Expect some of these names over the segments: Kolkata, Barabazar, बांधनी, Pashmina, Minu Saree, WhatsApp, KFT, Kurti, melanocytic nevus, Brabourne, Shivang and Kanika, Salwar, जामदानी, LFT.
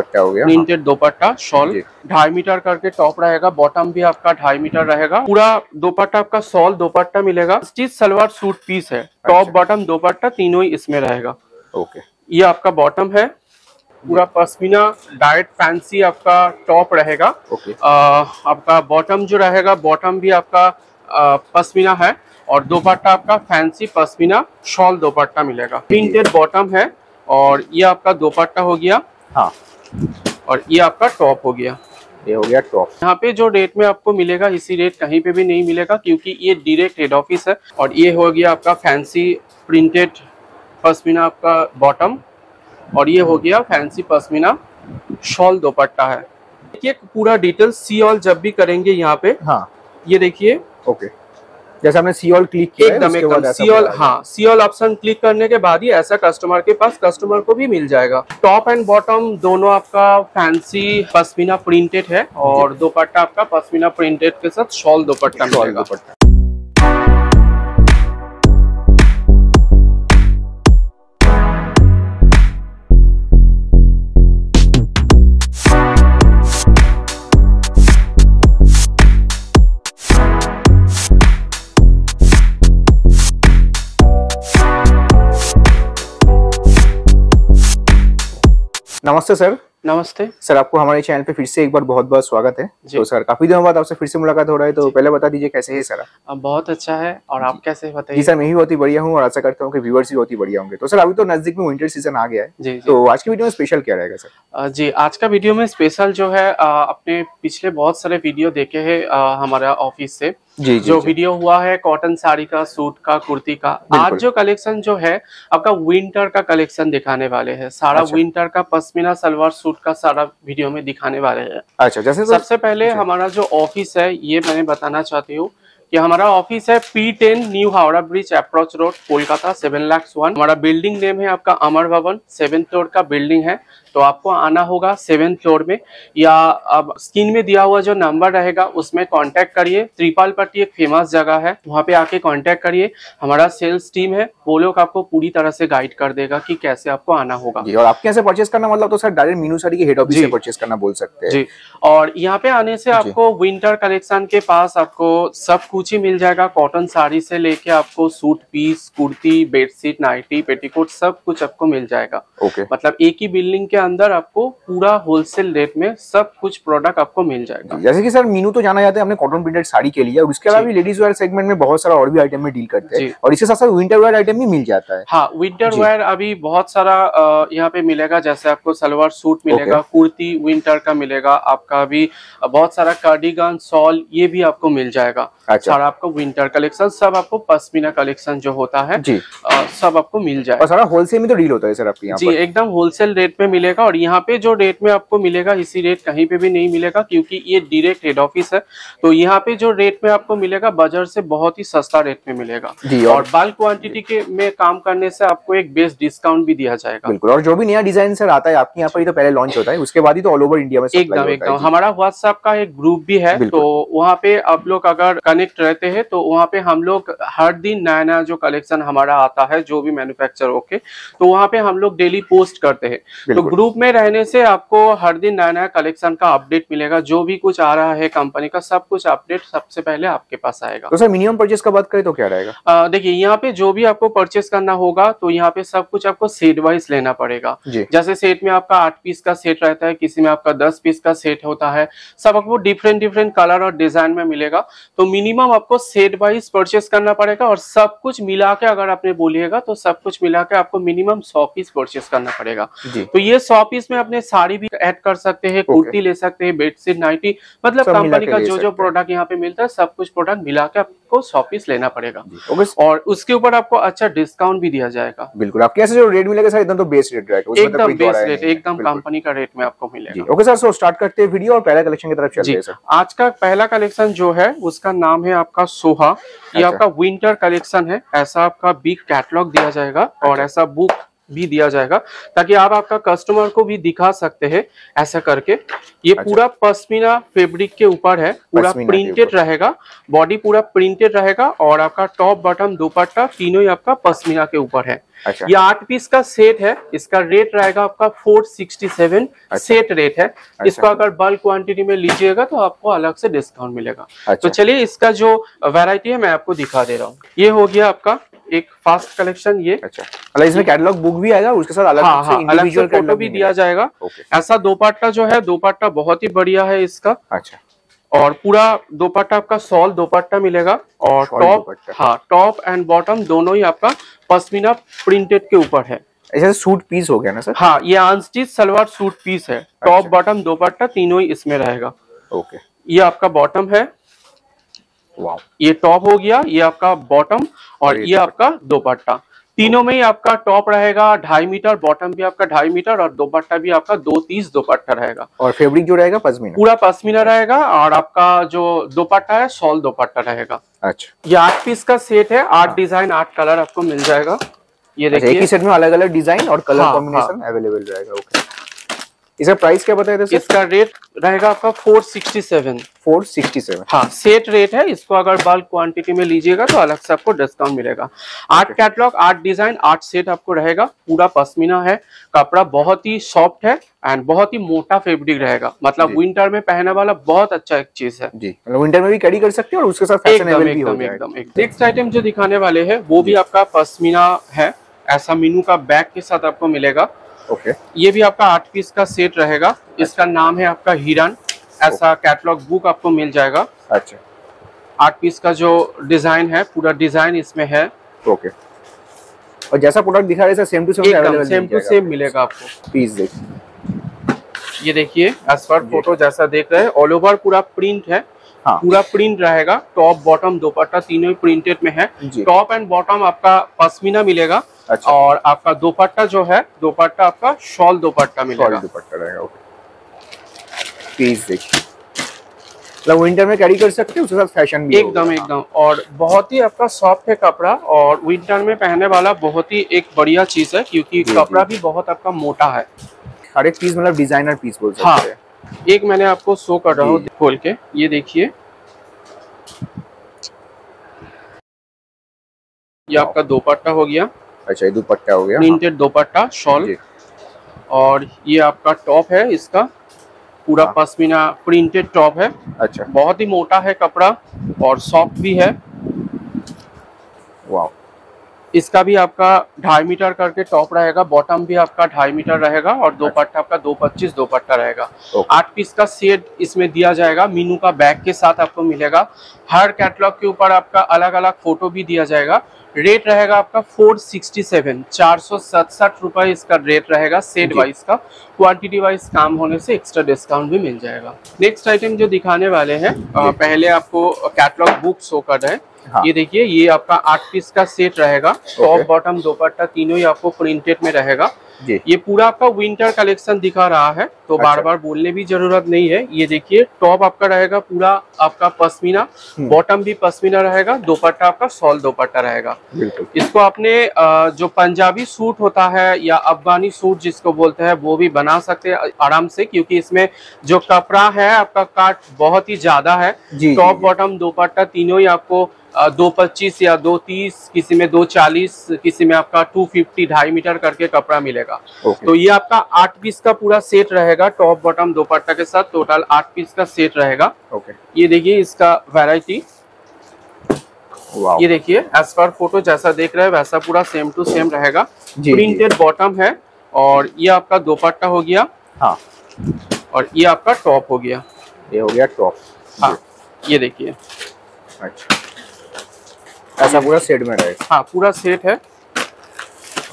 दुपट्टा हो गया printed dupatta shawl 2.5 metre करके टॉप रहेगा, बॉटम भी आपका 2.5 मीटर रहेगा, पूरा दुपट्टा आपका शॉल दुपट्टा मिलेगा। स्टिच सलवार सूट पीस है, टॉप बॉटम दुपट्टा तीनों ही इसमें रहेगा। ओके, ये आपका बॉटम है, पूरा पश्मीना डाइट फैंसी आपका टॉप रहेगा। ओके, आपका बॉटम जो रहेगा बॉटम भी आपका पश्मीना है और दोपट्टा आपका फैंसी पश्मीना शॉल दोपट्टा मिलेगा। प्रिंटेड बॉटम है और ये आपका दोपट्टा हो गया। हाँ, और ये आपका टॉप हो गया, ये हो गया टॉप। यहाँ पे जो रेट में आपको मिलेगा इसी रेट कहीं पे भी नहीं मिलेगा, क्योंकि ये डायरेक्ट हेड ऑफिस है। और ये हो गया आपका फैंसी प्रिंटेड पश्मीना आपका बॉटम, और ये हो गया फैंसी पश्मीना शॉल दोपट्टा है। देखिए पूरा डिटेल सी ऑल जब भी करेंगे यहाँ पे। हाँ, ये देखिए। ओके, जैसे हमने सी ऑल क्लिक किया एकदम सी ऑल। हाँ, सी ऑल ऑप्शन क्लिक करने के बाद ही ऐसा कस्टमर के पास कस्टमर को भी मिल जाएगा। टॉप एंड बॉटम दोनों आपका फैंसी पश्मीना प्रिंटेड है और दोपट्टा आपका पश्मीना प्रिंटेड के साथ शॉल दोपट्टा मिलेगा। नमस्ते सर। नमस्ते सर, आपको हमारे चैनल पे फिर से एक बार बहुत बहुत स्वागत है। तो सर काफी दिनों बाद आपसे फिर से मुलाकात हो रहा है, तो पहले बता दीजिए कैसे है सर? बहुत अच्छा है, और आप कैसे बताइए? जी सर, मैं भी बहुत ही बढ़िया हूँ और आशा करता हूँ कि व्यूअर्स भी बहुत ही बढ़िया होंगे। तो सर अभी तो नजदीक में विंटर सीजन आ गया है, तो आज की वीडियो में स्पेशल क्या रहेगा सर? जी, आज का वीडियो में स्पेशल जो है, अपने पिछले बहुत सारे वीडियो देखे है हमारा ऑफिस से, जो वीडियो हुआ है कॉटन साड़ी का, सूट का, कुर्ती का। आज जो कलेक्शन जो है आपका विंटर का कलेक्शन दिखाने वाले हैं, सारा विंटर का पश्मीना सलवार सूट का सारा वीडियो में दिखाने वाले हैं। अच्छा, जैसे सबसे पहले हमारा जो ऑफिस है, ये मैंने बताना चाहती हूँ कि हमारा ऑफिस है P10 new Howrah bridge approach road Kolkata 7,01,000। हमारा बिल्डिंग नेम है आपका अमर भवन, 7th फ्लोर का बिल्डिंग है, तो आपको आना होगा 7th फ्लोर में, या अब स्क्रीन में दिया हुआ जो नंबर रहेगा उसमें कांटेक्ट करिए। त्रिपाल पट्टी एक फेमस जगह है, वहाँ पे आके कांटेक्ट करिए। हमारा सेल्स टीम है, वो लोग आपको पूरी तरह से गाइड कर देगा कि कैसे आपको आना होगा। और आप कैसे परचेस करना, मतलब तो सर डायरेक्ट मीनू साड़ी के हेड ऑफिस से परचेस करना बोल सकते हैं। जी, और यहाँ पे आने से आपको विंटर कलेक्शन के पास आपको सब कुछ ही मिल जाएगा। कॉटन साड़ी से लेके आपको suit piece, kurti, bedsheet, nightie, petticoat सब कुछ आपको मिल जाएगा। मतलब एक ही बिल्डिंग के अंदर आपको पूरा होलसेल रेट में सब कुछ प्रोडक्ट आपको मिल जाएगा। जैसे कि सर मीनू तो जाना जाता है हमने कॉटन प्रिंटेड साड़ी के लिए, और उसके अलावा भी लेडीज वेयर सेगमेंट में बहुत सारा और भी आइटम में डील करते हैं, और इसके साथ साथ विंटर वेयर आइटम भी मिल जाता है। हाँ, विंटर वेयर अभी बहुत सारा यहाँ पे मिलेगा, जैसे आपको सलवार सूट मिलेगा, कुर्ती विंटर का मिलेगा, आपका भी बहुत सारा कार्डिगन, शॉल, ये भी आपको मिल जाएगा। सारा आपको विंटर कलेक्शन सब आपको पश्मीना कलेक्शन जो होता है सब आपको मिल जाएगा। और सारा होलसेल में तो डील होता है सर आपके यहाँ? जी, एकदम होलसेल रेट में मिलेगा, और यहाँ पे जो रेट में आपको मिलेगा इसी रेट कहीं पे भी नहीं मिलेगा, क्योंकि ये डायरेक्ट हेड ऑफिस है। तो यहाँ पे जो रेट में आपको मिलेगा बाजार से बहुत ही सस्ता रेट में मिलेगा, और बल्क क्वांटिटी के में काम करने से आपको एक बेस्ट डिस्काउंट भी दिया जाएगा। बिल्कुल, और जो भी नया डिजाइन सर आता है आपके यहाँ पर तो पहले लॉन्च होता है, उसके बाद ही तो ऑल ओवर इंडिया में एकदम एकदम। हमारा व्हाट्सएप का एक ग्रुप भी है, तो वहाँ पे आप लोग अगर कनेक्ट रहते हैं तो वहाँ पे हम लोग हर दिन नया नया जो कलेक्शन हमारा आता है जो भी मैन्युफैक्चर होके, तो वहाँ पे हम लोग डेली पोस्ट करते हैं। तो ग्रुप में रहने से आपको हर दिन नया नया कलेक्शन का अपडेट मिलेगा, जो भी कुछ आ रहा है कंपनी का सब कुछ अपडेट सबसे पहले आपके पास आएगा। तो सर मिनिमम परचेस का बात करें तो क्या रहेगा? देखिए यहाँ पे जो भी आपको परचेस करना होगा, तो यहाँ पे सब कुछ आपको सेट वाइज लेना पड़ेगा। जैसे सेट में आपका 8 पीस का सेट रहता है, किसी में आपका 10 पीस का सेट होता है, सब आपको डिफरेंट डिफरेंट कलर और डिजाइन में मिलेगा। तो मिनिमम आपको सेट वाइज परचेस करना पड़ेगा, और सब कुछ मिला के अगर आपने बोलिएगा तो सब कुछ मिला के आपको मिनिमम 100 पीस परचेस करना पड़ेगा। तो ये 100 पीस में अपने साड़ी भी ऐड कर सकते हैं, कुर्ती ले सकते हैं, बेडशीट, नाइटी, मतलब कंपनी का जो जो प्रोडक्ट यहाँ पे मिलता है सब कुछ प्रोडक्ट मिला के आपको 100 पीस लेना पड़ेगा, और उसके ऊपर आपको अच्छा डिस्काउंट भी दिया जाएगा। बिल्कुल, आपके ऐसे जो रेट मिलेगा सर एकदम तो बेस्ट रेट रहेगा, एकदम बेस्ट रेट, एकदम कंपनी का रेट में आपको मिलेगा। ओके सर, सो स्टार्ट करते हैं वीडियो और पहला कलेक्शन की तरफ चलते हैं सर। आज का पहला कलेक्शन जो है उसका नाम है आपका सोहा। ये आपका विंटर कलेक्शन है, ऐसा आपका बिग कैटलॉग दिया जाएगा और ऐसा बुक भी दिया जाएगा ताकि आप आपका कस्टमर को भी दिखा सकते हैं ऐसा करके। ये पूरा पश्मीना फैब्रिक के ऊपर है, पूरा प्रिंटेड रहेगा, बॉडी पूरा प्रिंटेड रहेगा और आपका टॉप बॉटम दुपट्टा तीनों ही आपका पश्मीना के ऊपर है। ये 8 पीस का सेट है, इसका रेट रहेगा आपका 467 सेट रेट है। इसको अगर बल्क क्वांटिटी में लीजिएगा तो आपको अलग से डिस्काउंट मिलेगा। तो चलिए इसका जो वैरायटी है मैं आपको दिखा दे रहा हूँ। ये हो गया आपका एक फास्ट कलेक्शन। ये अच्छा, इसमें कैटलॉग बुक भी आएगा उसके साथ, अलग अलग से फोटो भी दिया जाएगा। ऐसा दोपट्टा जो है, दोपट्टा बहुत ही बढ़िया है इसका। अच्छा, और पूरा दोपट्टा आपका सॉल दोपट्टा मिलेगा और टॉप, हाँ टॉप एंड बॉटम दोनों ही आपका पश्मीना प्रिंटेड के ऊपर है। ऐसा सूट पीस हो गया ना सर? हाँ, ये अनस्टिच सलवार सूट पीस है। टॉप बॉटम दोपट्टा तीनों ही इसमें रहेगा। ओके, ये आपका बॉटम है। वाव, ये टॉप हो गया, ये आपका बॉटम और ये आपका दोपट्टा। तीनों में ही आपका टॉप रहेगा 2.5 मीटर, बॉटम भी आपका 2.5 मीटर और दोपट्टा भी आपका 230 दोपट्टा रहेगा। और फैब्रिक जो रहेगा पश्मीना, पूरा पश्मीना रहेगा और आपका जो दोपट्टा है शॉल दोपट्टा रहेगा। अच्छा, ये 8 पीस का सेट है। 8 डिजाइन 8 कलर आपको मिल जाएगा। ये देखिए, एक ही सेट में अलग अलग डिजाइन और कलर कॉम्बिनेशन अवेलेबल रहेगा। ओके, इसका प्राइस क्या बताया था? इसका रेट रहेगा आपका 467। 467, हाँ सेट रेट है। इसको अगर बल्क क्वांटिटी में लीजिएगा तो अलग से आपको डिस्काउंट मिलेगा। 8 कैटलॉग, 8 डिजाइन, 8 सेट आपको रहेगा। पूरा पश्मीना है, कपड़ा बहुत ही सॉफ्ट है एंड बहुत ही मोटा फैब्रिक रहेगा, मतलब विंटर में पहनने वाला बहुत अच्छा एक चीज है जी। विंटर में भी कैरी कर सकते हैं और उसके साथ फैशनेबल भी हो जाएगा। नेक्स्ट आइटम जो दिखाने वाले है वो भी आपका पश्मीना है। ऐसा मीनू का बैग के साथ आपको मिलेगा। ओके, ये भी आपका 8 पीस का सेट रहेगा। इसका नाम है आपका हिरन। ऐसा कैटलॉग बुक आपको मिल जाएगा। अच्छा, 8 पीस का जो डिजाइन है, पूरा डिजाइन इसमें है। ओके, और जैसा प्रोडक्ट दिखा रहे हैं same to same available, same to same मिलेगा आपको। पीस देखिए, ये देखिए एज पर फोटो जैसा देख रहे हैं, ऑल ओवर पूरा प्रिंट है। हाँ, पूरा प्रिंट रहेगा। टॉप बॉटम दोपट्टा तीनों ही प्रिंटेड में है। टॉप एंड बॉटम आपका पश्मीना मिलेगा। अच्छा, और आपका दोपट्टा जो है, दोपट्टा आपका शॉल दोपट्टा मिलेगा। पीस देखिए, मतलब विंटर में कैरी कर सकते हैं, उसके साथ फैशन भी एकदम एकदम। और बहुत ही आपका सॉफ्ट है कपड़ा और विंटर में पहनने वाला बहुत ही एक बढ़िया चीज है, क्योंकि कपड़ा भी बहुत आपका मोटा है। हर एक पीस मतलब डिजाइनर पीस बोल सकते हैं। हाँ, एक मैंने आपको शो कर रहा हूँ खोल के, ये देखिए, ये आपका दोपट्टा हो गया। अच्छा, ये दुपट्टा हो गया, प्रिंटेड दोपट्टा शॉल। और ये आपका टॉप है, इसका पूरा पश्मीना प्रिंटेड टॉप है। अच्छा, बहुत ही मोटा है कपड़ा और सॉफ्ट भी है। वाव, इसका भी आपका 2.5 मीटर करके टॉप रहेगा, बॉटम भी आपका 2.5 मीटर रहेगा और दोपट्टा आपका 225 दोपट्टा रहेगा। 8 पीस का सेट इसमें दिया जाएगा। मीनू का बैग के साथ आपको मिलेगा। हर कैटलॉग के ऊपर आपका अलग अलग फोटो भी दिया जाएगा। रेट रहेगा आपका 467, 467 रुपये इसका रेट रहेगा सेट वाइज का। क्वांटिटी वाइज काम होने से एक्स्ट्रा डिस्काउंट भी मिल जाएगा। नेक्स्ट आइटम जो दिखाने वाले हैं, पहले आपको कैटलॉग बुक शो कर रहे हैं। हाँ, ये देखिए, ये आपका 8 पीस का सेट रहेगा। टॉप बॉटम दोपट्टा तीनों ही आपको प्रिंटेड में रहेगा। ये पूरा आपका विंटर कलेक्शन दिखा रहा है तो अच्छा, बार बार बोलने भी जरूरत नहीं है। ये देखिए, टॉप आपका रहेगा पूरा आपका पश्मीना, बॉटम भी पश्मीना रहेगा, दोपट्टा आपका शॉल दोपट्टा रहेगा। इसको आपने जो पंजाबी सूट होता है या अफगानी सूट जिसको बोलते हैं वो भी बना सकते हैं आराम से, क्योंकि इसमें जो कपड़ा है आपका काट बहुत ही ज्यादा है। टॉप बॉटम दोपट्टा तीनों ही आपको 225 या 230, किसी में 240, किसी में आपका 250, 2.5 मीटर करके कपड़ा मिलेगा। तो ये आपका 8 पीस का पूरा सेट रहेगा, टॉप बॉटम दोपट्टा के साथ। टोटल 8 पीस का सेट रहेगा। ये देखिए इसका वैरायटी, ये देखिए एज पर फोटो जैसा देख रहे हैं वैसा पूरा सेम टू सेम रहेगा। प्रिंटेड बॉटम है और ये आपका दोपट्टा हो गया। हाँ, और ये आपका टॉप हो गया, ये हो गया टॉप। हाँ, ये देखिए। अच्छा, ऐसा पूरा सेट में रहेगा। हाँ, पूरा सेट है।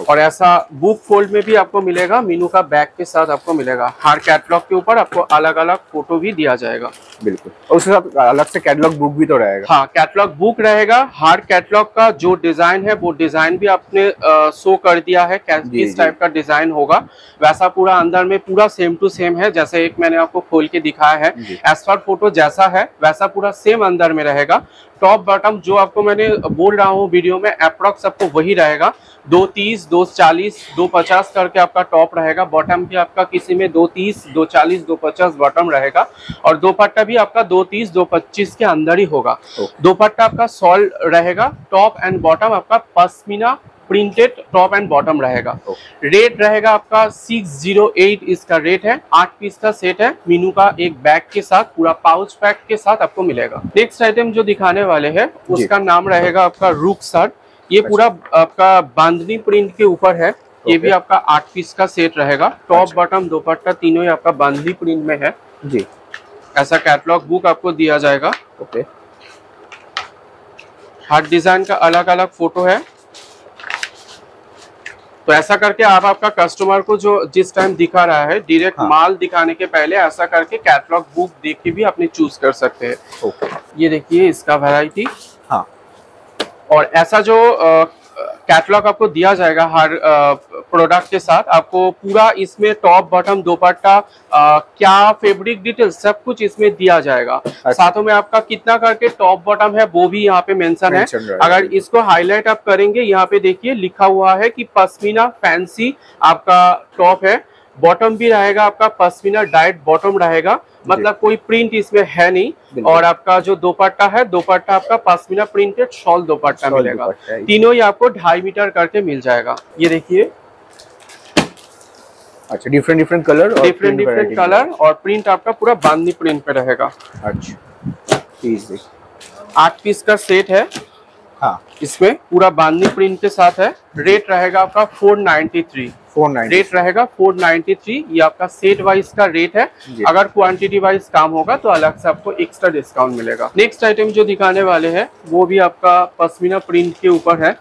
और ऐसा बुक फोल्ड में भी आपको मिलेगा, मीनू का बैग के साथ आपको मिलेगा। हर कैटलॉग के ऊपर आपको अलग अलग फोटो भी दिया जाएगा। बिल्कुल, और उसके साथ अलग से कैटलॉग बुक भी तो रहेगा। हाँ, कैटलॉग बुक रहेगा। हर कैटलॉग का जो डिजाइन है वो डिजाइन भी आपने शो कर दिया है, किस टाइप का डिजाइन होगा वैसा पूरा अंदर में पूरा सेम टू सेम है। जैसे एक मैंने आपको खोल के दिखाया है, एज पर फोटो जैसा है वैसा पूरा सेम अंदर में रहेगा। टॉप बॉटम जो आपको मैंने बोल रहा हूँ वीडियो में, अप्रॉक्स आपको वही रहेगा। 230, 240, 250 करके आपका टॉप रहेगा। बॉटम भी आपका किसी में 230, 240, 250 बॉटम रहेगा और दोपट्टा भी आपका 230, 225 के अंदर ही होगा। दोपट्टा आपका सॉल रहेगा, टॉप एंड बॉटम आपका pashmina printed top and bottom रहेगा। रेट रहेगा आपका 608 इसका रेट है। 8 पीस का सेट है, मीनू का एक बैग के साथ पूरा पाउच पैक के साथ आपको मिलेगा। नेक्स्ट आइटम जो दिखाने वाले हैं उसका नाम रहेगा आपका रूक शर्ट। ये पूरा आपका बांधनी प्रिंट के ऊपर है। ये भी आपका 8 पीस का सेट रहेगा। टॉप बॉटम दोपट्टा तीनों ही आपका बांधनी प्रिंट में है जी। ऐसा कैटलॉग बुक आपको दिया जाएगा। हर डिजाइन का अलग अलग फोटो है, तो ऐसा करके आप आपका कस्टमर को जो जिस टाइम दिखा रहा है डायरेक्ट माल दिखाने के पहले ऐसा करके कैटलॉग बुक देख के भी आपने चूज कर सकते हैं। ये देखिए इसका वैरायटी। और ऐसा जो कैटलॉग आपको दिया जाएगा हर प्रोडक्ट के साथ, आपको पूरा इसमें टॉप बॉटम दोपट्टा क्या फैब्रिक डिटेल सब कुछ इसमें दिया जाएगा। साथों में आपका कितना करके टॉप बॉटम है वो भी यहाँ पे मेंशन है। अगर इसको हाईलाइट आप करेंगे, यहाँ पे देखिए लिखा हुआ है कि पश्मीना फैंसी आपका टॉप है। बॉटम भी रहेगा आपका पश्मीना डाइट बॉटम रहेगा, मतलब कोई प्रिंट इसमें है नहीं। और आपका जो दोपट्टा है, दोपट्टा आपका पश्मीना प्रिंटेड शॉल दोपट्टा मिलेगा। तीनों ही आपको 2.5 मीटर करके मिल जाएगा। ये देखिए अच्छा, डिफरेंट डिफरेंट कलर और प्रिंट आपका पूरा बांधनी प्रिंट पे रहेगा। अच्छा 8 पीस का सेट है। इसमें पूरा बांधनी प्रिंट के साथ है। रेट रहेगा आपका 493। रेट रहेगा 493। ये आपका सेट वाइज का रेट है। अगर क्वांटिटी वाइज काम होगा तो अलग से आपको एक्स्ट्रा डिस्काउंट मिलेगा। नेक्स्ट आइटम जो दिखाने वाले हैं वो भी आपका पश्मीना प्रिंट के ऊपर है।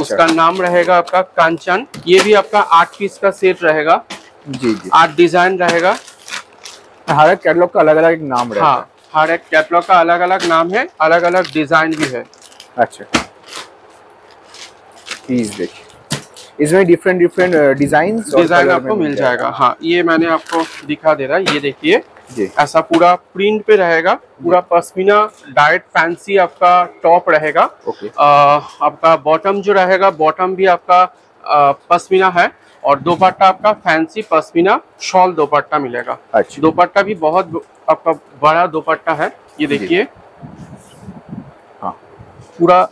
उसका नाम रहेगा आपका कांचन। ये भी आपका 8 पीस का सेट रहेगा। 8 डिजाइन रहेगा। हर एक कैटलॉग का अलग अलग नाम है। हर एक कैटलॉग का अलग अलग नाम है, अलग अलग डिजाइन भी है। अच्छा पीस देखिए, इसमें डिफरेंट डिजाइन आपको मिल जाएगा। ये मैंने आपको दिखा दे रहा है। ये देखिए ऐसा पूरा प्रिंट पे रहेगा। पूरा पश्मीना डाइट फैंसी आपका टॉप रहेगा। आपका बॉटम जो रहेगा, बॉटम भी आपका पश्मीना है और दोपट्टा आपका फैंसी पश्मीना शॉल दोपट्टा मिलेगा। दोपट्टा भी बहुत आपका बड़ा दोपट्टा है। ये देखिए पूरा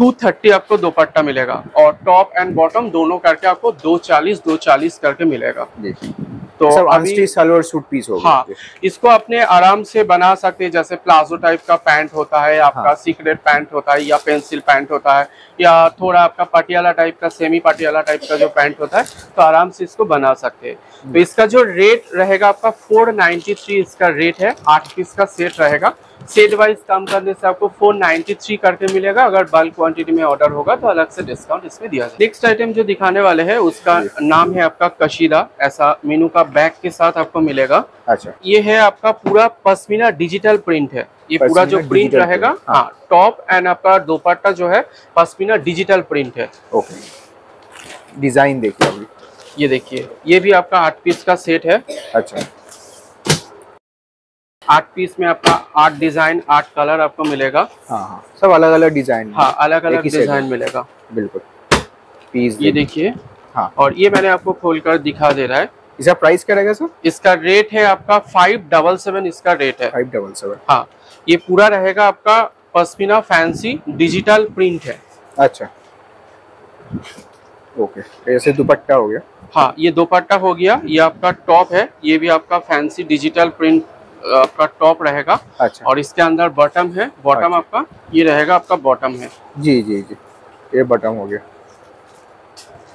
230 आपको दोपट्टा मिलेगा और टॉप एंड बॉटम दोनों करके आपको 240 करके मिलेगा। तो अभी सलवार सूट पीस होगा। इसको अपने आराम से बना सकते हैं, जैसे प्लाजो टाइप का पैंट होता है आपका, सीक्रेट पैंट होता है या पेंसिल पैंट होता है या थोड़ा आपका पटियाला टाइप का, सेमी पटियाला टाइप का जो पैंट होता है, तो आराम से इसको बना सकते हैं। तो इसका जो रेट रहेगा आपका 493 इसका रेट है। 8 पीस का सेट रहेगा। सेट वाइज काम करने से आपको 493 करके मिलेगा। अगर बल्क क्वांटिटी में ऑर्डर होगा तो अलग से डिस्काउंट इसमें दिया जाएगा। नेक्स्ट आइटम जो दिखाने वाले हैं उसका नाम है आपका कशीदा। ऐसा मीनू का बैग के साथ आपको मिलेगा। अच्छा ये है आपका पूरा पश्मीना डिजिटल प्रिंट है। ये पूरा जो प्रिंट रहेगा टॉप एंड आपका दोपट्टा जो है पश्मीना डिजिटल प्रिंट है। डिजाइन देखिए, ये देखिए, ये भी आपका 8 पीस का सेट है। 8 पीस में आपका 8 डिजाइन 8 कलर आपको मिलेगा। सब अलग अलग डिजाइन। अलग अलग डिजाइन मिलेगा बिल्कुल। पीस ये देखिए। और ये मैंने आपको खोलकर दिखा दे रहा है। इसका प्राइस क्या रहेगा सर? इसका रेट है आपका 577 इसका रेट है। 577। ये पूरा रहेगा आपका पश्मीना फैंसी डिजिटल प्रिंट है। अच्छा ऐसे दुपट्टा हो गया। ये दुपट्टा हो गया। ये आपका टॉप है। ये भी आपका फैंसी डिजिटल प्रिंट आपका टॉप रहेगा। और इसके अंदर बॉटम है। बॉटम आपका ये रहेगा, आपका बॉटम है। जी ये बॉटम हो गया।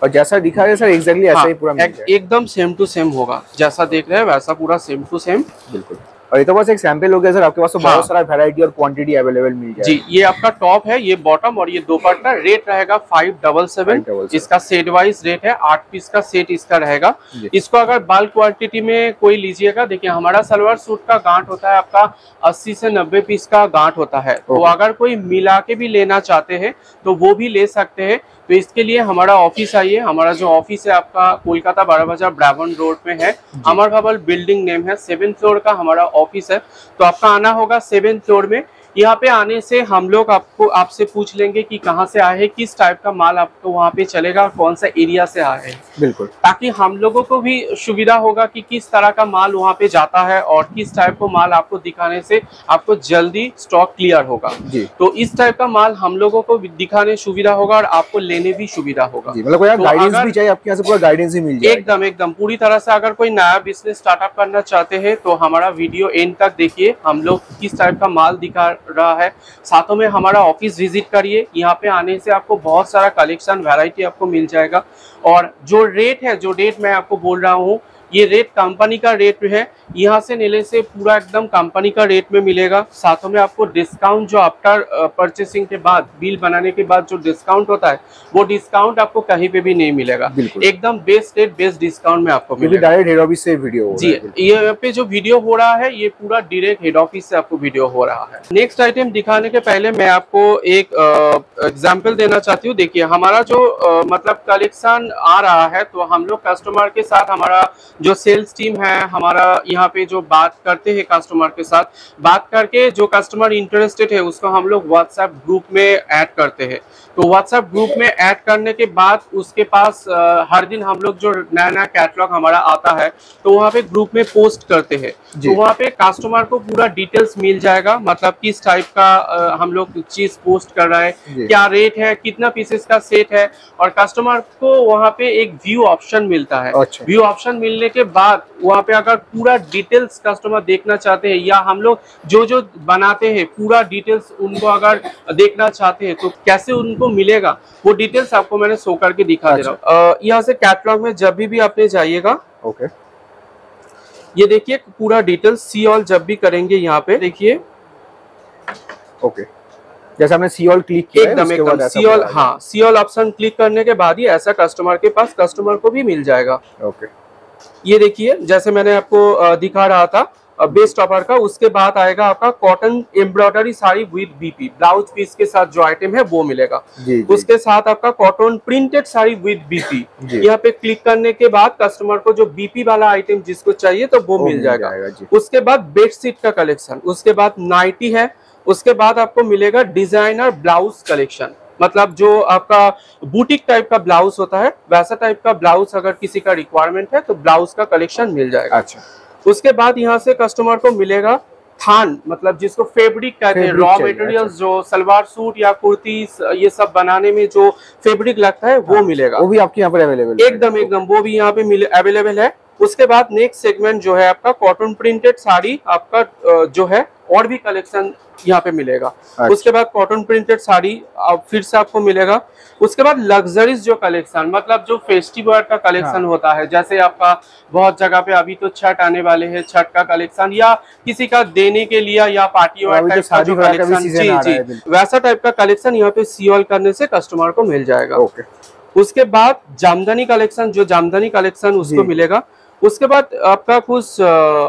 और जैसा दिखा रहे सर एग्जैक्टली ऐसा ही पूरा एकदम सेम टू सेम होगा। जैसा देख रहे हैं वैसा पूरा सेम टू सेम बिल्कुल। और ये तो बस एक सैंपल हो गया सर, आपके पास तो बहुत सारा वैरायटी और क्वांटिटी अवेलेबल मिल जाएगी। ये आपका टॉप है, ये बॉटम और ये दोपट्टा। रेट रहेगा 577। इसका सेट वाइज रेट है। 8 पीस का सेट इसका रहेगा। इसको अगर बल्क क्वांटिटी में कोई लीजिएगा, देखिए हमारा सलवार सूट का गांठ होता है आपका 80 से 90 पीस का गांठ होता है। तो अगर कोई मिला के भी लेना चाहते हैं तो वो भी ले सकते हैं। तो इसके लिए हमारा ऑफिस आइए। हमारा जो ऑफिस है आपका कोलकाता बाराबाजार ब्राबर्न रोड में है। अमर भवन बिल्डिंग नेम है। 7th फ्लोर का हमारा ऑफिस है। तो आपका आना होगा 7th फ्लोर में। यहाँ पे आने से हम लोग आपको आपसे पूछ लेंगे कि कहाँ से आए हैं, किस टाइप का माल आपको वहाँ पे चलेगा और कौन सा एरिया से आए हैं, बिल्कुल, ताकि हम लोगों को भी सुविधा होगा कि किस तरह का माल वहाँ पे जाता है और किस टाइप का माल आपको दिखाने से आपको जल्दी स्टॉक क्लियर होगा जी। तो इस टाइप का माल हम लोगों को दिखाने सुविधा होगा और आपको लेने भी सुविधा होगा, मतलब गाइडेंस भी चाहिए आपके यहाँ से, पूरा गाइडेंस ही मिल जाएगा एकदम एकदम पूरी तरह से। अगर कोई नया बिजनेस स्टार्टअप करना चाहते हैं तो हमारा वीडियो एंड तक देखिए, हम लोग किस टाइप का माल दिखा रहा है। साथों में हमारा ऑफिस विजिट करिए, यहाँ पे आने से आपको बहुत सारा कलेक्शन वैरायटी आपको मिल जाएगा। और जो रेट है, जो रेट मैं आपको बोल रहा हूँ, ये रेट कंपनी का रेट है, यहाँ से नीले से पूरा एकदम कंपनी का रेट में मिलेगा। साथों में आपको डिस्काउंट जो आफ्टर परचेसिंग के बाद, बिल बनाने के बाद जो डिस्काउंट होता है, वो डिस्काउंट आपको कहीं पे भी नहीं मिलेगा, एकदम बेस्ट रेट बेस्ट डिस्काउंट में आपको मिलेगा। डायरेक्ट हेड ऑफिस से वीडियो जी, यहाँ पे जो वीडियो हो रहा है ये पूरा डायरेक्ट हेड ऑफिस से आपको वीडियो हो रहा है। नेक्स्ट आइटम दिखाने के पहले मैं आपको एक एग्जाम्पल देना चाहती हूँ। देखिए हमारा जो मतलब कलेक्शन आ रहा है, तो हम लोग कस्टमर के साथ हमारा जो सेल्स टीम है हमारा, यहाँ पे जो बात करते हैं कस्टमर के साथ, बात करके जो कस्टमर इंटरेस्टेड है उसको हम लोग व्हाट्सएप ग्रुप में ऐड करते हैं। तो व्हाट्सएप ग्रुप में ऐड करने के बाद उसके पास हर दिन हम लोग जो नया नया कैटलॉग हमारा आता है तो वहाँ पे ग्रुप में पोस्ट करते हैं, तो वहाँ पे कस्टमर को पूरा डिटेल्स मिल जाएगा, मतलब किस टाइप का हम लोग चीज पोस्ट कर रहा है, क्या रेट है, कितना पीसेस का सेट है। और कस्टमर को वहाँ पे एक व्यू ऑप्शन मिलता है, व्यू ऑप्शन मिलने के बाद वहाँ पे अगर पूरा डिटेल्स कस्टमर देखना चाहते हैं या हम लोग जो जो बनाते हैं पूरा डिटेल्स उनको अगर देखना चाहते हैं तो कैसे उनको मिलेगा वो डिटेल्स आपको मैंने शो करके दिखा दे रहा हूँ। यहाँ से कैटलॉग में जब भी आपने जाइएगा, ओके, ये देखिए पूरा डिटेल्स, सी ऑल जब भी करेंगे यहाँ पे देखिए, ओके, जैसे हमने सी ऑल क्लिक किया एकदम एकदम सी ऑल, हाँ सी ऑल ऑप्शन क्लिक करने के बाद ही ऐसा कस्टमर के पास कस्टमर को भी मिल जाएगा। ओके ये देखिए जैसे मैंने आपको दिखा रहा था बेस्ट ऑफर का, उसके बाद आएगा आपका cotton embroidery sari with BP, blouse piece के साथ जो आइटम है वो मिलेगा। उसके साथ आपका cotton printed sari with BP, यहाँ पे क्लिक करने के बाद कस्टमर को जो बीपी वाला आइटम जिसको चाहिए तो वो मिल जाएगा। उसके बाद बेडशीट का कलेक्शन, उसके बाद नाइटी है, उसके बाद आपको मिलेगा डिजाइनर ब्लाउज कलेक्शन, मतलब जो आपका बुटीक टाइप का ब्लाउज होता है वैसा टाइप का ब्लाउज अगर किसी का रिक्वायरमेंट है तो ब्लाउज का कलेक्शन मिल जाएगा। अच्छा उसके बाद यहाँ से कस्टमर को मिलेगा थान, मतलब जिसको फैब्रिक कहते हैं, रॉ मटेरियल जो सलवार सूट या कुर्ती ये सब बनाने में जो फैब्रिक लगता है वो मिलेगा, वो भी आपके यहाँ पर अवेलेबल एकदम एकदम, वो भी यहाँ पे अवेलेबल है। उसके बाद नेक्स्ट सेगमेंट जो है आपका कॉटन प्रिंटेड साड़ी, आपका जो है और भी कलेक्शन यहाँ पे मिलेगा। उसके बाद कॉटन प्रिंटेड साड़ी फिर से आपको मिलेगा। उसके बाद लग्जरीज जो कलेक्शन, मतलब जो फेस्टिवल का कलेक्शन होता है, जैसे आपका बहुत जगह पे अभी तो छठ आने वाले हैं, छठ का कलेक्शन या किसी का देने के लिए या पार्टी वाला शादी का कलेक्शन, जी जी वैसा टाइप का कलेक्शन यहाँ पे सीओल करने से कस्टमर को मिल जाएगा। उसके बाद जामदानी कलेक्शन, जो जामदानी कलेक्शन उसको मिलेगा। उसके बाद आपका कुछ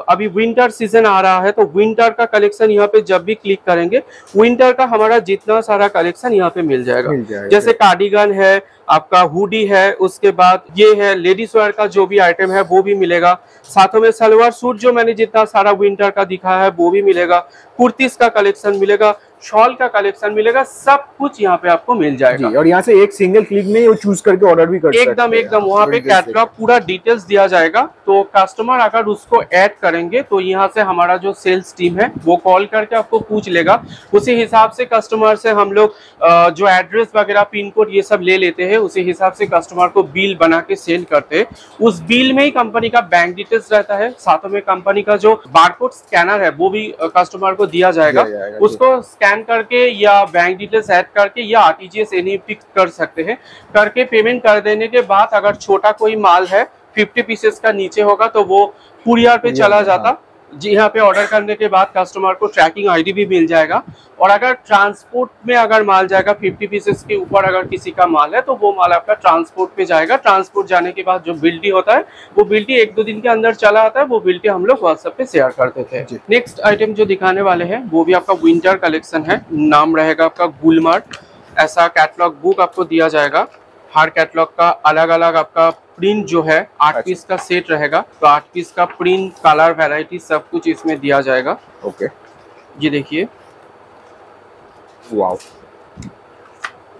अभी विंटर सीजन आ रहा है तो विंटर का कलेक्शन यहाँ पे जब भी क्लिक करेंगे विंटर का हमारा जितना सारा कलेक्शन यहाँ पे मिल जाएगा, जैसे कार्डिगन है आपका, हुडी है, उसके बाद ये है लेडीज वेयर का जो भी आइटम है वो भी मिलेगा। साथों में सलवार सूट जो मैंने जितना सारा विंटर का दिखा है वो भी मिलेगा, कुर्तीस का कलेक्शन मिलेगा, शॉल का कलेक्शन मिलेगा, सब कुछ यहाँ पे आपको मिल जाएगा। और यहाँ से एक सिंगल क्लिक में वो चूज करके ऑर्डर भी कर सकते हैं एकदम एकदम, वहाँ पे कैटलॉग पूरा डिटेल्स दिया जाएगा। तो कस्टमर अगर उसको ऐड करेंगे तो यहाँ से हमारा जो सेल्स टीम है वो कॉल करके आपको पूछ लेगा, उसी हिसाब से कस्टमर से हम लोग जो एड्रेस वगैरह पिन कोड ये सब ले लेते हैं, उसी हिसाब से कस्टमर को बिल बना के सेंड करते हैं। उस बिल में ही कंपनी का बैंक डिटेल्स रहता है, साथ में कंपनी का जो बारकोड स्कैनर है वो भी कस्टमर को दिया जाएगा, उसको स्कैन करके या बैंक डिटेल्स ऐड करके या आरटीजीएस एनी फिक्स कर सकते हैं, करके पेमेंट कर देने के बाद अगर छोटा कोई माल है 50 पीसेस का नीचे होगा तो वो कुरियर पे चला जाता जी। यहाँ पे ऑर्डर करने के बाद कस्टमर को ट्रैकिंग आईडी भी मिल जाएगा। और अगर ट्रांसपोर्ट में अगर माल जाएगा 50 पीसेस के ऊपर अगर किसी का माल है तो वो माल आपका ट्रांसपोर्ट पे जाएगा, ट्रांसपोर्ट जाने के बाद जो बिल्टी होता है वो बिल्टी 1-2 दिन के अंदर चला आता है, वो बिल्टी हम लोग व्हाट्सएप पे शेयर कर देते हैं। नेक्स्ट आइटम जो दिखाने वाले हैं वो भी आपका विंटर कलेक्शन है, नाम रहेगा आपका गुलमार्ट, ऐसा कैटलॉग बुक आपको दिया जाएगा। हर कैटलॉग का अलग अलग आपका प्रिंट जो है 8 पीस का सेट रहेगा, तो 8 पीस का प्रिंट, कलर, वैरायटी सब कुछ इसमें दिया जाएगा। ओके ये देखिए वाओ,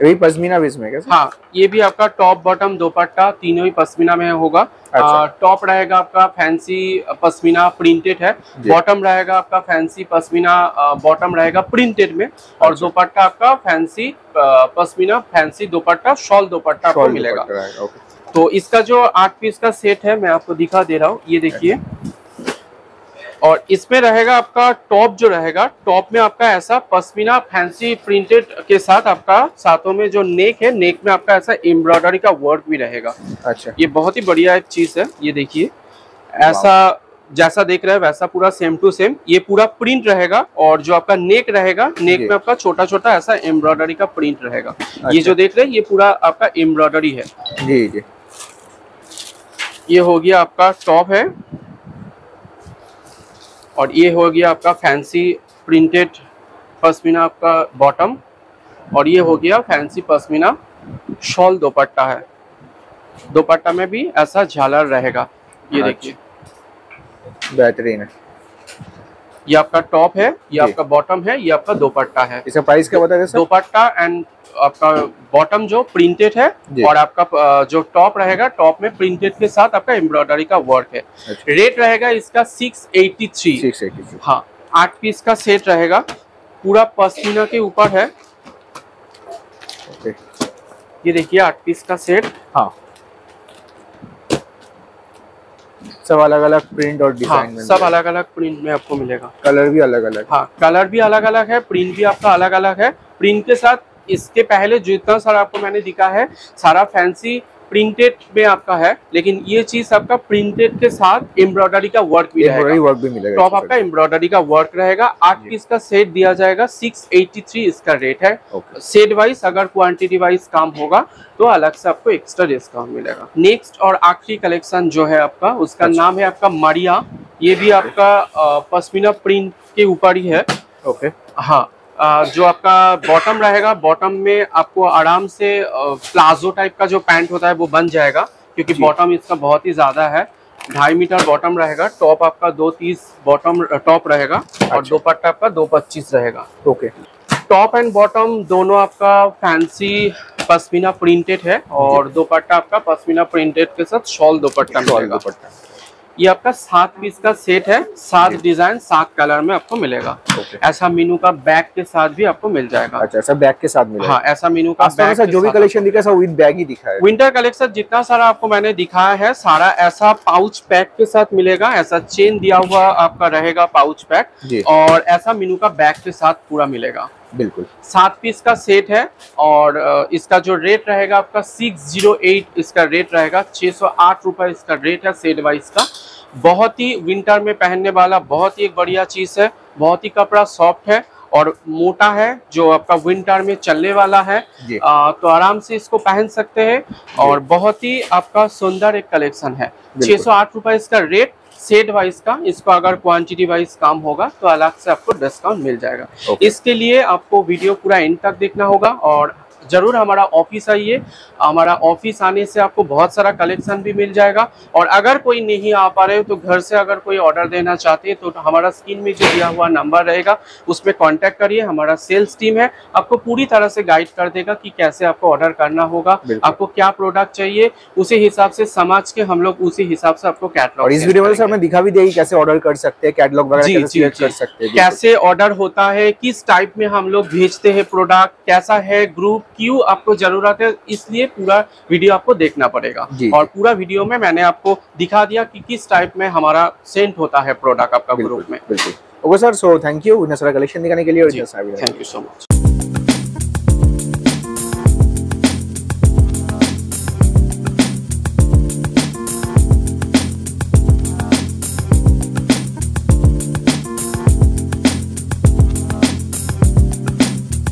ये पश्मीना भी इसमें कैसे? हाँ, ये भी आपका टॉप बॉटम दोपट्टा तीनों ही पश्मीना में होगा। अच्छा। टॉप रहेगा आपका फैंसी पश्मीना प्रिंटेड है, बॉटम रहेगा आपका फैंसी पश्मीना बॉटम रहेगा प्रिंटेड में, और दोपट्टा आपका fancy pashmina fancy dupatta shawl dupatta आपको मिलेगा। तो इसका जो 8 पीस का सेट है मैं आपको दिखा दे रहा हूँ, ये देखिए। और इसमें रहेगा आपका टॉप, जो रहेगा टॉप में आपका ऐसा पश्मीना फैंसी प्रिंटेड के साथ आपका सातों में जो नेक है, नेक में आपका ऐसा एम्ब्रॉयडरी का वर्क भी रहेगा। अच्छा, ये बहुत ही बढ़िया एक चीज है, ये देखिए ऐसा जैसा देख रहे हैं वैसा पूरा सेम टू सेम ये पूरा प्रिंट रहेगा। और जो आपका नेक रहेगा, नेक में आपका छोटा छोटा ऐसा एम्ब्रॉयडरी का प्रिंट रहेगा। अच्छा। ये जो देख रहे हैं ये पूरा आपका एम्ब्रॉयडरी है। जी जी, ये हो गया आपका टॉप है, और ये हो गया आपका फैंसी प्रिंटेड पश्मीना आपका बॉटम, और ये हो गया फैंसी पश्मीना शॉल दोपट्टा है। दोपट्टा में भी ऐसा झालर रहेगा, ये देखिए बेहतरीन है। ये आपका टॉप है, ये आपका बॉटम है, ये आपका दोपट्टा है। इसका प्राइस क्या बता रहे हैं? दोपट्टा एंड आपका बॉटम जो प्रिंटेड है, और आपका जो टॉप रहेगा टॉप में प्रिंटेड के साथ आपका एम्ब्रॉयडरी का वर्क है। अच्छा। रेट रहेगा इसका 683। हाँ, 8 पीस का सेट रहेगा, पूरा पश्मीना के ऊपर है। ये देखिए 8 पीस का सेट। हाँ, सब अलग अलग प्रिंट और डिजाइन। हाँ, सब अलग अलग प्रिंट में आपको मिलेगा। कलर भी अलग अलग। हाँ, कलर भी अलग अलग है, प्रिंट भी आपका अलग अलग है। प्रिंट के साथ इसके पहले जितना सारा आपको मैंने दिखा है सारा फैंसी प्रिंटेड में आपका है, लेकिन ये चीज आपका प्रिंटेड के साथ एम्ब्रॉयडरी का वर्क भी मिलेगा। टॉप आपका एम्ब्रॉयडरी का वर्क रहेगा। 8 पीस का सेट दिया जाएगा, 683 इसका रेट है। सेट वाइज अगर क्वांटिटी वाइज काम होगा तो अलग से आपको एक्स्ट्रा डिस्काउंट मिलेगा। नेक्स्ट और आखिरी कलेक्शन जो है आपका, उसका नाम है आपका मारिया। ये भी आपका पश्मीना प्रिंट के ऊपर ही है। ओके। हाँ, जो आपका बॉटम रहेगा, बॉटम में आपको आराम से प्लाजो टाइप का जो पैंट होता है वो बन जाएगा, क्योंकि बॉटम इसका बहुत ही ज्यादा है। 2.5 मीटर बॉटम रहेगा, टॉप आपका 230 बॉटम टॉप रहेगा। अच्छा। और दोपट्टा आपका 225 रहेगा। ओके। टॉप एंड बॉटम दोनों आपका फैंसी पश्मीना प्रिंटेड है, और दोपट्टा आपका पश्मीना प्रिंटेड के साथ शॉल दोपट्टा मिलेगा। ये आपका 7 पीस का सेट है, 7 डिजाइन 7 कलर में आपको मिलेगा। ऐसा मीनू का बैग के साथ भी आपको मिल जाएगा। अच्छा, ऐसा बैग के साथ मिलेगा। हाँ, ऐसा मीनू का बैग के जो भी कलेक्शन दिखा सब विद बैग ही दिखा है। विंटर कलेक्शन जितना सारा आपको मैंने दिखाया है सारा ऐसा पाउच पैक के साथ मिलेगा। ऐसा चेन दिया हुआ आपका रहेगा पाउच पैक, और ऐसा मीनू का बैग के साथ पूरा मिलेगा। बिल्कुल, 7 पीस का सेट है, और इसका जो रेट रहेगा आपका 608 इसका रेट रहेगा। 608 रुपये इसका रेट है सेट वाइज का। बहुत ही विंटर में पहनने वाला बहुत ही एक बढ़िया चीज़ है। बहुत ही कपड़ा सॉफ्ट है और मोटा है, जो आपका विंटर में चलने वाला है। तो आराम से इसको पहन सकते हैं, और बहुत ही आपका सुंदर एक कलेक्शन है। 608 रुपये इसका रेट सेट वाइज का। इसको अगर क्वांटिटी वाइज काम होगा तो अलग से आपको डिस्काउंट मिल जाएगा। इसके लिए आपको वीडियो पूरा एंड तक देखना होगा, और जरूर हमारा ऑफिस आइए। हमारा ऑफिस आने से आपको बहुत सारा कलेक्शन भी मिल जाएगा। और अगर कोई नहीं आ पा रहे हो तो घर से अगर कोई ऑर्डर देना चाहते हैं तो हमारा स्क्रीन में जो दिया हुआ नंबर रहेगा उसमें कांटेक्ट करिए। हमारा सेल्स टीम है, आपको पूरी तरह से गाइड कर देगा कि कैसे आपको ऑर्डर करना होगा, आपको क्या प्रोडक्ट चाहिए, उसी हिसाब से समझ के हम लोग उसी हिसाब से आपको कैटलॉग। और इस वीडियो में सर हमने दिखा भी दिया कैसे ऑर्डर कर सकते हैं, कैटलॉग वगैरह कर सकते हैं, कैसे ऑर्डर होता है, किस टाइप में हम लोग भेजते हैं प्रोडक्ट, कैसा है ग्रुप, क्यों आपको जरूरत है। इसलिए पूरा वीडियो आपको देखना पड़ेगा, और पूरा वीडियो में मैंने आपको दिखा दिया कि किस टाइप में हमारा सेंट होता है प्रोडक्ट आपका ग्रुप में। बिल्कुल। Okay sir, so thank you इतना सारा कलेक्शन दिखाने के लिए। Thank you so much.